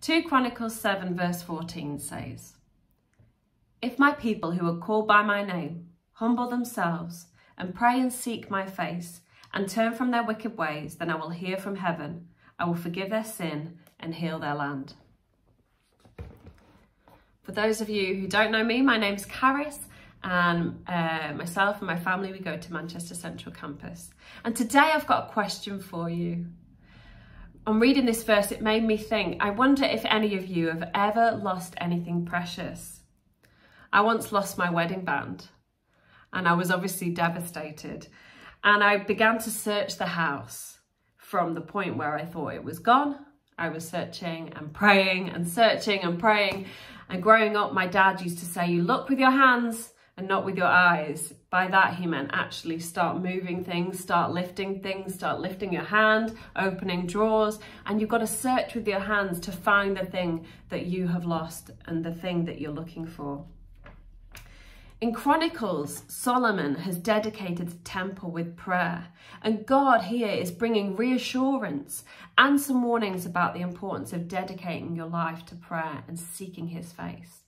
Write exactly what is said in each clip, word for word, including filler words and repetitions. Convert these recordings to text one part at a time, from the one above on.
Second Chronicles seven verse fourteen says, "If my people who are called by my name humble themselves and pray and seek my face and turn from their wicked ways, then I will hear from heaven. I will forgive their sin and heal their land." For those of you who don't know me, my name's Charis, and uh, myself and my family, we go to Manchester Central Campus. And today I've got a question for you. On reading this verse, it made me think, I wonder if any of you have ever lost anything precious. I once lost my wedding band, and I was obviously devastated. And I began to search the house from the point where I thought it was gone. I was searching and praying and searching and praying. And growing up, my dad used to say, "You look with your hands and not with your eyes." By that, he meant actually start moving things, start lifting things, start lifting your hand, opening drawers. And you've got to search with your hands to find the thing that you have lost and the thing that you're looking for. In Chronicles, Solomon has dedicated the temple with prayer, and God here is bringing reassurance and some warnings about the importance of dedicating your life to prayer and seeking his face.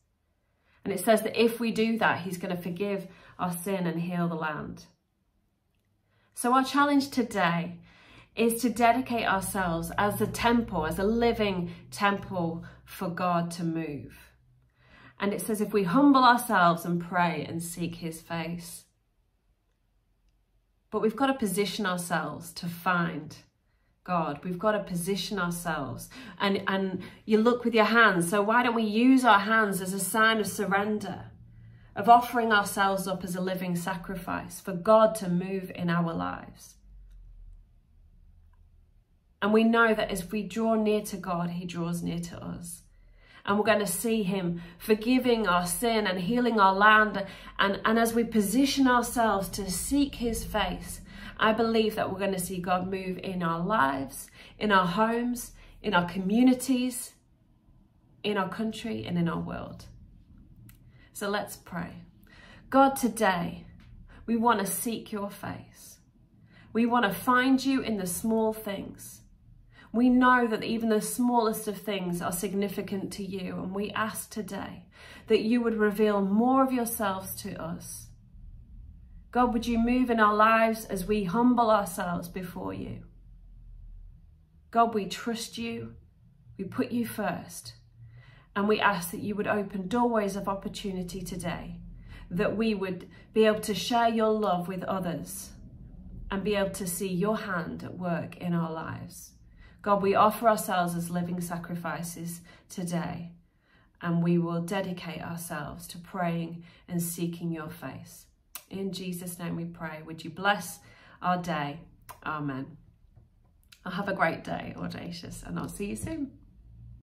And it says that if we do that, he's going to forgive our sin and heal the land. So our challenge today is to dedicate ourselves as a temple, as a living temple for God to move. And it says if we humble ourselves and pray and seek his face. But we've got to position ourselves to find God. We've got to position ourselves. And, and you look with your hands. So why don't we use our hands as a sign of surrender, of offering ourselves up as a living sacrifice for God to move in our lives. And we know that as we draw near to God, he draws near to us. And we're going to see him forgiving our sin and healing our land. And, and as we position ourselves to seek his face, I believe that we're going to see God move in our lives, in our homes, in our communities, in our country, and in our world. So let's pray. God, today, we want to seek your face. We want to find you in the small things. We know that even the smallest of things are significant to you, and we ask today that you would reveal more of yourselves to us. God, would you move in our lives as we humble ourselves before you? God, we trust you, we put you first, and we ask that you would open doorways of opportunity today, that we would be able to share your love with others and be able to see your hand at work in our lives. God, we offer ourselves as living sacrifices today, and we will dedicate ourselves to praying and seeking your face. In Jesus' name we pray. Would you bless our day? Amen. Well, have a great day, Audacious, and I'll see you soon.